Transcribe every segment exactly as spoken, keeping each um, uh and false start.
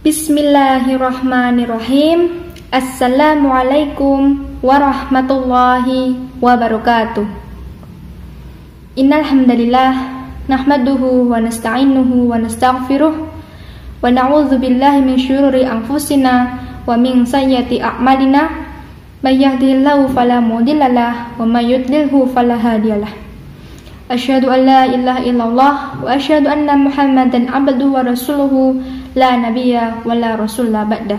Bismillahirrahmanirrahim. Assalamualaikum warahmatullahi wabarakatuh. Innal hamdalillah nahmaduhu wa nasta'inuhu wa nastaghfiruh wa na'udzu billahi min syururi anfusina wa min sayyiati a'malina may yahdihillahu fala mudhillalah wa may yudhlilhu fala hadiyalah. Asyhadu an la ilaha illallah wa asyhadu anna Muhammadan abduhu wa rasuluhu. La nabiyya wala rasulullah ba'da.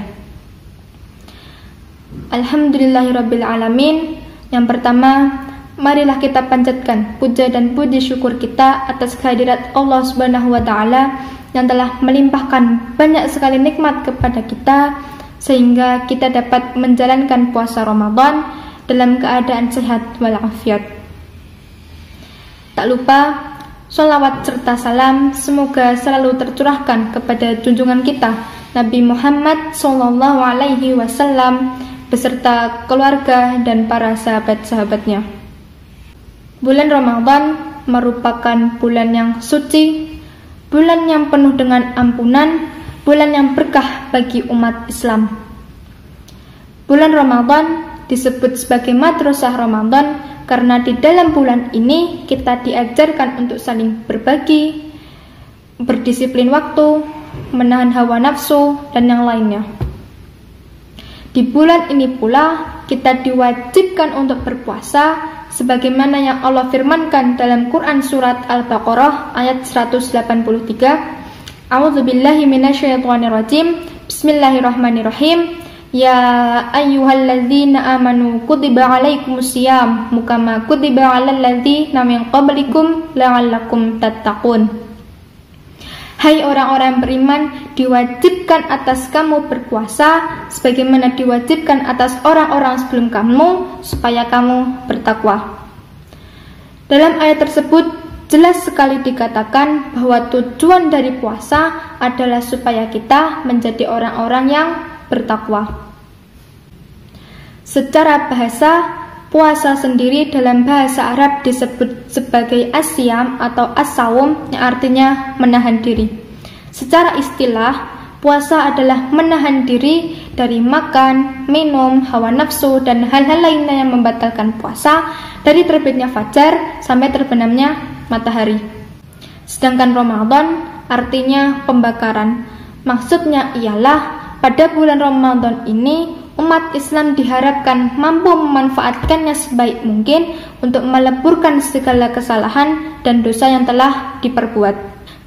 Alhamdulillahirabbil alamin. Yang pertama, marilah kita panjatkan puja dan puji syukur kita atas kehadirat Allah Subhanahu wa taala yang telah melimpahkan banyak sekali nikmat kepada kita sehingga kita dapat menjalankan puasa Ramadan dalam keadaan sehat walafiat. Tak lupa salawat serta salam semoga selalu tercurahkan kepada junjungan kita Nabi Muhammad Sallallahu Alaihi Wasallam beserta keluarga dan para sahabat-sahabatnya. Bulan Ramadan merupakan bulan yang suci, bulan yang penuh dengan ampunan, bulan yang berkah bagi umat Islam. Bulan Ramadan disebut sebagai madrasah Ramadan karena di dalam bulan ini kita diajarkan untuk saling berbagi, berdisiplin waktu, menahan hawa nafsu, dan yang lainnya. Di bulan ini pula kita diwajibkan untuk berpuasa sebagaimana yang Allah firmankan dalam Quran surat Al-Baqarah ayat seratus delapan puluh tiga. A'udzubillahi minasyaitonirrajim. Bismillahirrahmanirrahim. Ya ayyuhalladzina amanu kutiba alaikumusiyam mukama kutiba alal ladzina min qablikum la'allakum tattaqun. Hai orang-orang beriman, diwajibkan atas kamu berpuasa sebagaimana diwajibkan atas orang-orang sebelum kamu supaya kamu bertakwa. Dalam ayat tersebut jelas sekali dikatakan bahwa tujuan dari puasa adalah supaya kita menjadi orang-orang yang bertakwa. Secara bahasa, puasa sendiri dalam bahasa Arab disebut sebagai asyam atau asawum yang artinya menahan diri. Secara istilah, puasa adalah menahan diri dari makan, minum, hawa nafsu, dan hal-hal lainnya yang membatalkan puasa dari terbitnya fajar sampai terbenamnya matahari. Sedangkan Ramadan artinya pembakaran. Maksudnya ialah pada bulan Ramadan ini, umat Islam diharapkan mampu memanfaatkannya sebaik mungkin untuk meleburkan segala kesalahan dan dosa yang telah diperbuat.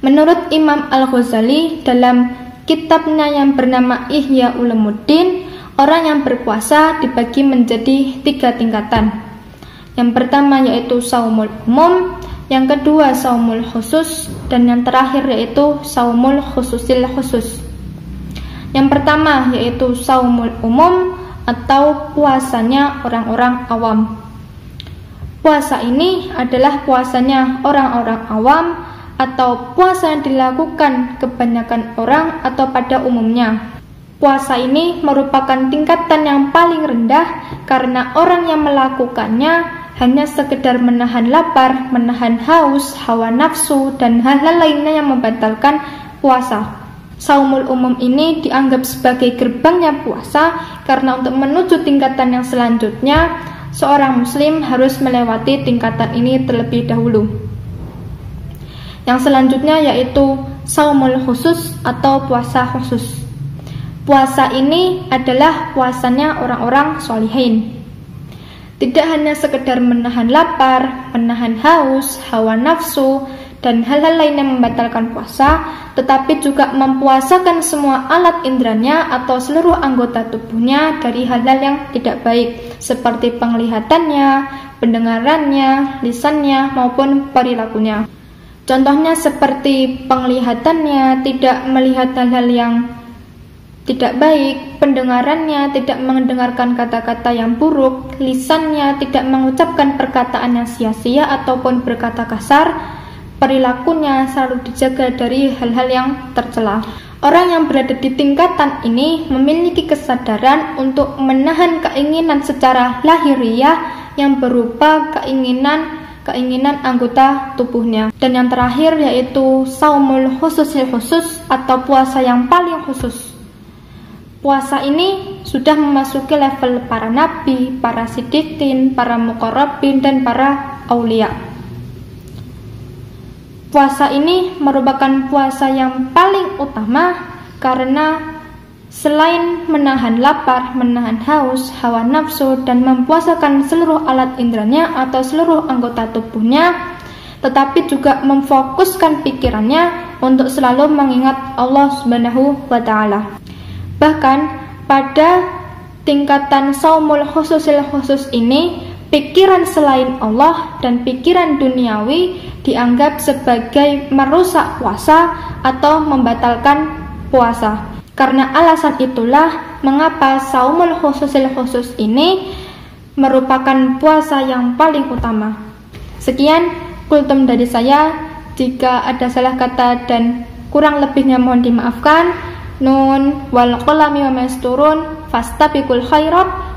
Menurut Imam Al Ghazali dalam kitabnya yang bernama Ihya Ulumuddin, orang yang berpuasa dibagi menjadi tiga tingkatan. Yang pertama yaitu saumul umum, yang kedua saumul khusus, dan yang terakhir yaitu saumul khususil khusus. Yang pertama yaitu saumul umum atau puasanya orang-orang awam. Puasa ini adalah puasanya orang-orang awam atau puasa yang dilakukan kebanyakan orang atau pada umumnya. Puasa ini merupakan tingkatan yang paling rendah karena orang yang melakukannya hanya sekedar menahan lapar, menahan haus, hawa nafsu, dan hal-hal lainnya yang membatalkan puasa. Saumul umum ini dianggap sebagai gerbangnya puasa karena untuk menuju tingkatan yang selanjutnya seorang muslim harus melewati tingkatan ini terlebih dahulu. Yang selanjutnya yaitu saumul khusus atau puasa khusus. Puasa ini adalah puasanya orang-orang sholihin. Tidak hanya sekedar menahan lapar, menahan haus, hawa nafsu, dan hal-hal lain yang membatalkan puasa, tetapi juga mempuasakan semua alat indranya atau seluruh anggota tubuhnya dari hal-hal yang tidak baik, seperti penglihatannya, pendengarannya, lisannya, maupun perilakunya. Contohnya seperti penglihatannya tidak melihat hal-hal yang tidak baik, pendengarannya tidak mendengarkan kata-kata yang buruk, lisannya tidak mengucapkan perkataan yang sia-sia ataupun berkata kasar, perilakunya selalu dijaga dari hal-hal yang tercela. Orang yang berada di tingkatan ini memiliki kesadaran untuk menahan keinginan secara lahiriah yang berupa keinginan keinginan anggota tubuhnya. Dan yang terakhir yaitu saumul khususil khusus atau puasa yang paling khusus. puasa ini sudah memasuki level para nabi, para siddiqin, para muqarrabin, dan para aulia. Puasa ini merupakan puasa yang paling utama karena selain menahan lapar, menahan haus, hawa nafsu, dan mempuasakan seluruh alat indranya atau seluruh anggota tubuhnya, tetapi juga memfokuskan pikirannya untuk selalu mengingat Allah Subhanahu wa Ta'ala. Bahkan pada tingkatan Saumul Khususil Khusus ini, pikiran selain Allah dan pikiran duniawi dianggap sebagai merusak puasa atau membatalkan puasa. Karena alasan itulah mengapa Saumul Khususil Khusus ini merupakan puasa yang paling utama. Sekian kultum dari saya. Jika ada salah kata dan kurang lebihnya mohon dimaafkan. Nun wal qalami wa masturun fastabiqul khairat.